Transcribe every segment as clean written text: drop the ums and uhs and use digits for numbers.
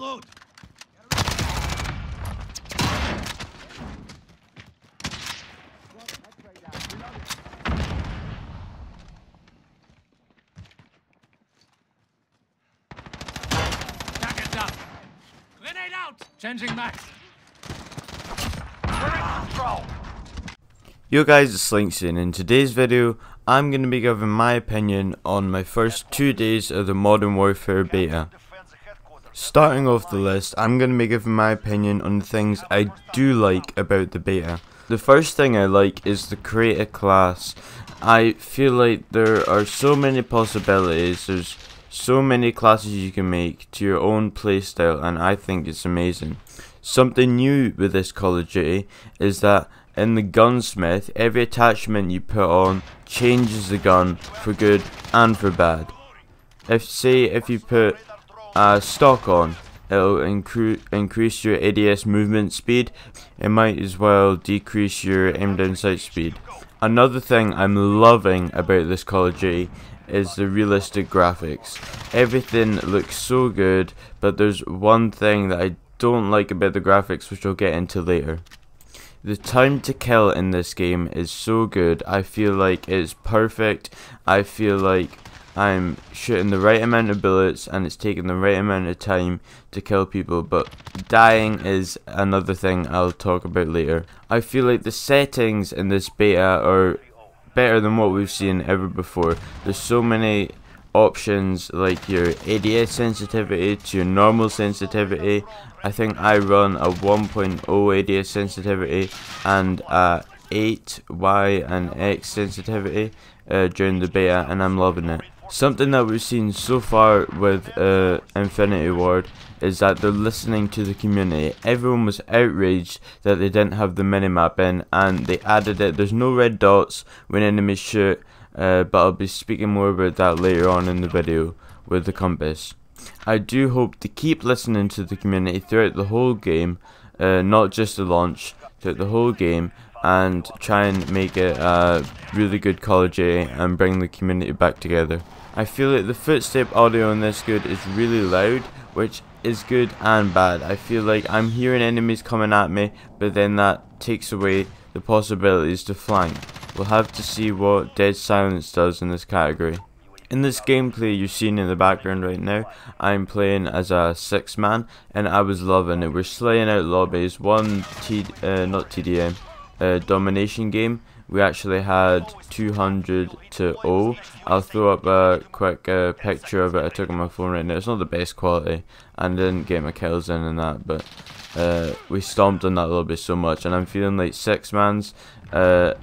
Reload. Target down. Grenade out. Changing max. Control. Yo guys, it's Slinxy, and in today's video, I'm going to be giving my opinion on my first 2 days of the Modern Warfare beta. Starting off the list, I'm going to be giving my opinion on the things I do like about the beta. The first thing I like is the creator class. I feel like there are so many possibilities, there's so many classes you can make to your own playstyle, and I think it's amazing. Something new with this Call of Duty is that in the Gunsmith, every attachment you put on changes the gun for good and for bad. If you put stock on, it'll increase your ADS movement speed. It might as well decrease your aim down sight speed. Another thing I'm loving about this Call of Duty is the realistic graphics. Everything looks so good, but there's one thing that I don't like about the graphics, which I'll get into later. The time to kill in this game is so good. I feel like it's perfect. I feel like I'm shooting the right amount of bullets and it's taking the right amount of time to kill people, but dying is another thing I'll talk about later. I feel like the settings in this beta are better than what we've seen ever before. There's so many options, like your ADS sensitivity to your normal sensitivity. I think I run a 1.0 ADS sensitivity and a 8 Y and X sensitivity during the beta, and I'm loving it. Something that we've seen so far with Infinity Ward is that they're listening to the community. Everyone was outraged that they didn't have the minimap in, and they added it. There's no red dots when enemies shoot, but I'll be speaking more about that later on in the video with the compass. I do hope to keep listening to the community throughout the whole game, not just the launch, throughout the whole game, and try and make it a really good Call of Duty and bring the community back together. I feel like the footstep audio on this good is really loud, which is good and bad. I feel like I'm hearing enemies coming at me, but then that takes away the possibilities to flank. We'll have to see what Dead Silence does in this category. In this gameplay you're seeing in the background right now, I'm playing as a 6-man, and I was loving it. We're slaying out lobbies. One domination game, we actually had 200 to 0. I'll throw up a quick picture of it. I took on my phone right now. It's not the best quality and didn't get my kills in and that, but we stomped on that lobby so much, and I'm feeling like 6-mans are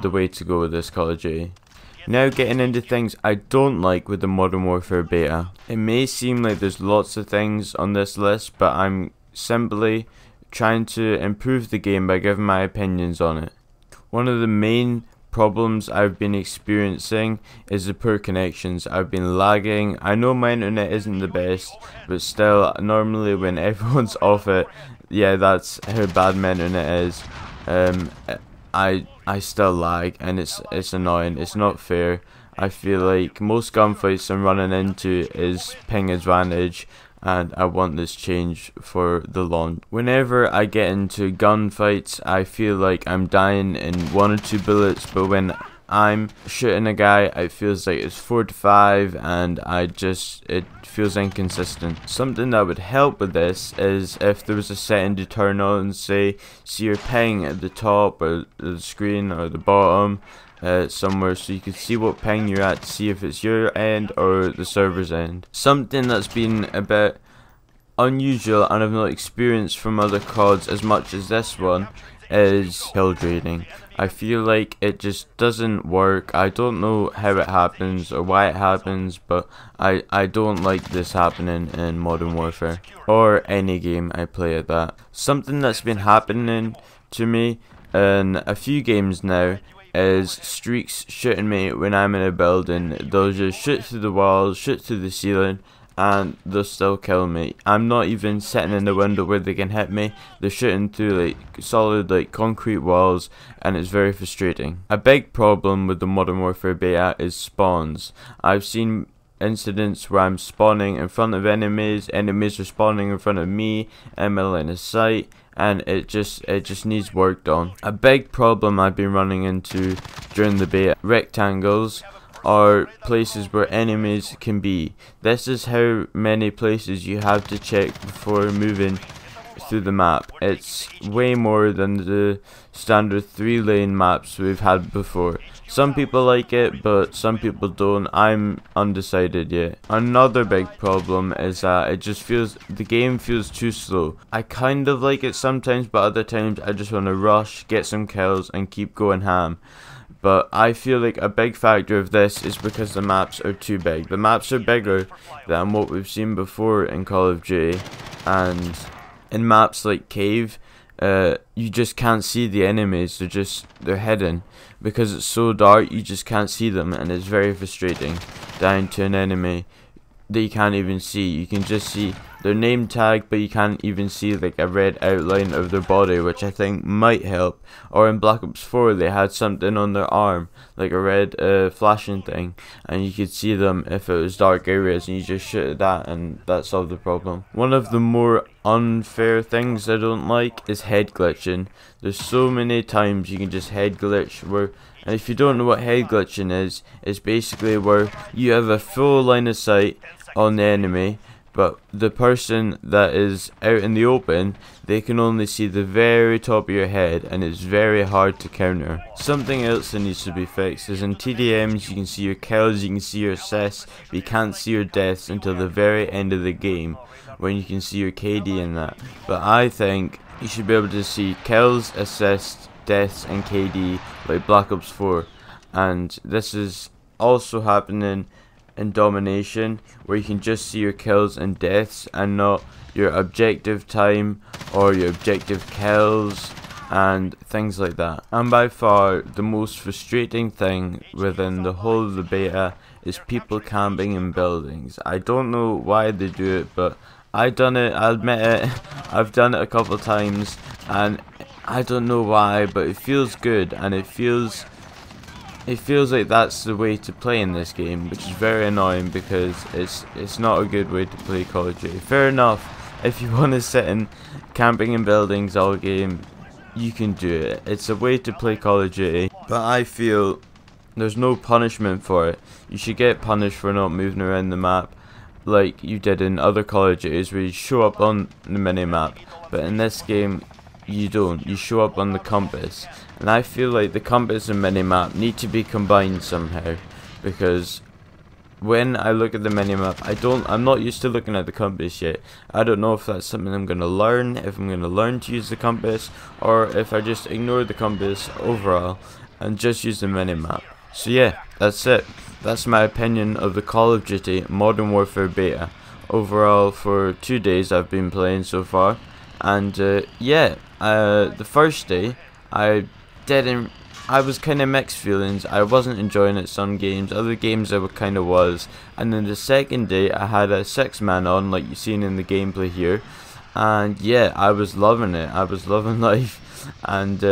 the way to go with this Call of Duty. Now getting into things I don't like with the Modern Warfare beta. It may seem like there's lots of things on this list, but I'm simply trying to improve the game by giving my opinions on it. One of the main problems I've been experiencing is the poor connections. I've been lagging. I know my internet isn't the best, but still, normally when everyone's off it, yeah, that's how bad my internet is. I still lag, and it's annoying. It's not fair. I feel like most gunfights I'm running into is ping advantage, and I want this change for the launch. Whenever I get into gunfights, I feel like I'm dying in 1 or 2 bullets, but when I'm shooting a guy, it feels like it's 4 to 5, and it feels inconsistent. Something that would help with this is if there was a setting to turn on, say, see your ping at the top or the screen or the bottom somewhere, so you can see what ping you're at to see if it's your end or the server's end. Something that's been a bit unusual and I've not experienced from other CODs as much as this one is kill draining. I feel like it just doesn't work. I don't know how it happens or why it happens, but I don't like this happening in Modern Warfare or any game I play at that. Something that's been happening to me in a few games now is streaks shooting me when I'm in a building. They'll just shoot through the walls, shoot through the ceiling, and they'll still kill me. I'm not even sitting in the window where they can hit me. They're shooting through like solid like concrete walls, and it's very frustrating. A big problem with the Modern Warfare beta is spawns. I've seen incidents where I'm spawning in front of enemies, enemies are spawning in front of me, I'm in line of sight, and it just needs work done. A big problem I've been running into during the beta, rectangles are places where enemies can be. This is how many places you have to check before moving through the map. It's way more than the standard 3-lane maps we've had before. Some people like it, but some people don't. I'm undecided yet. Another big problem is that it just feels, the game feels too slow. I kind of like it sometimes, but other times I just want to rush, get some kills and keep going ham. But I feel like a big factor of this is because the maps are too big. The maps are bigger than what we've seen before in Call of Duty, and in maps like Cave, you just can't see the enemies, they're hidden. Because it's so dark, you just can't see them, and it's very frustrating dying to an enemy that you can't even see. You can just see their name tag, but you can't even see like a red outline of their body, which I think might help. Or in Black Ops 4 they had something on their arm, like a red flashing thing, and you could see them if it was dark areas, and you just shoot at that and that solved the problem. One of the more unfair things I don't like is head glitching. There's so many times you can just head glitch where, and if you don't know what head glitching is, it's basically where you have a full line of sight on the enemy, but the person that is out in the open, they can only see the very top of your head, and it's very hard to counter. Something else that needs to be fixed is in TDMs you can see your kills, you can see your assists, but you can't see your deaths until the very end of the game, when you can see your KD in that. But I think you should be able to see kills, assists, deaths and KD like Black Ops 4, and this is also happening in Domination, where you can just see your kills and deaths and not your objective time or your objective kills and things like that. And by far the most frustrating thing within the whole of the beta is people camping in buildings. I don't know why they do it, but I've done it, I admit it, I've done it a couple of times, and I don't know why, but it feels good, and it feels like that's the way to play in this game, which is very annoying because it's not a good way to play Call of Duty. Fair enough, if you want to sit in camping in buildings all game, you can do it. It's a way to play Call of Duty, but I feel there's no punishment for it. You should get punished for not moving around the map like you did in other Call of Duties, where you show up on the minimap, but in this game you don't. You show up on the compass, and I feel like the compass and minimap need to be combined somehow, because when I look at the minimap, I'm not used to looking at the compass yet. I don't know if that's something I'm going to learn, if I'm going to learn to use the compass, or if I just ignore the compass overall and just use the minimap. So yeah, that's it. That's my opinion of the Call of Duty Modern Warfare beta. Overall, for 2 days I've been playing so far, and yeah, the first day I was kind of mixed feelings. I wasn't enjoying it some games, other games I kind of was. And then the second day I had a 6-man on, like you've seen in the gameplay here, and yeah, I was loving it, I was loving life. And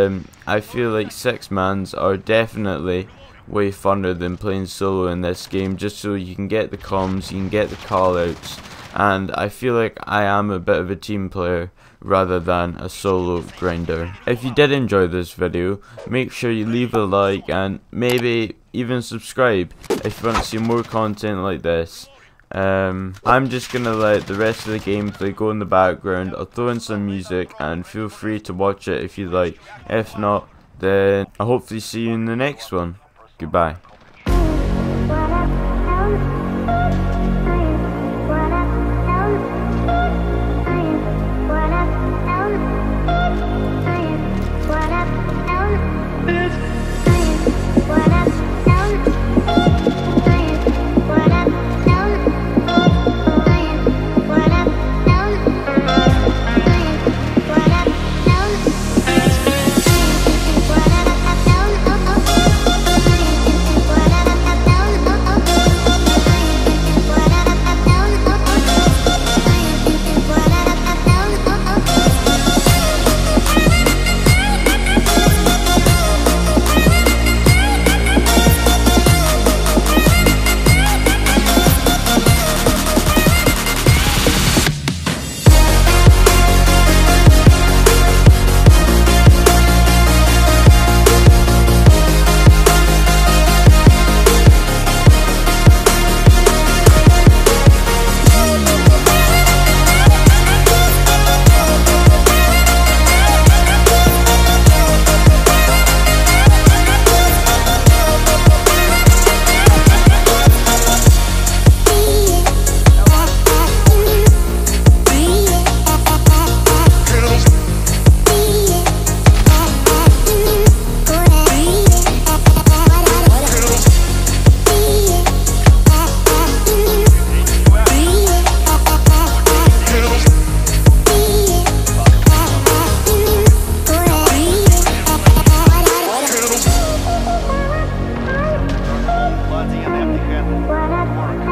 I feel like 6-mans are definitely way funner than playing solo in this game, just so you can get the comms, you can get the callouts, and I feel like I am a bit of a team player rather than a solo grinder. If you did enjoy this video, make sure you leave a like and maybe even subscribe if you want to see more content like this. I'm just gonna let the rest of the gameplay go in the background. I'll throw in some music and feel free to watch it if you like. If not, then I'll hopefully see you in the next one. Goodbye. What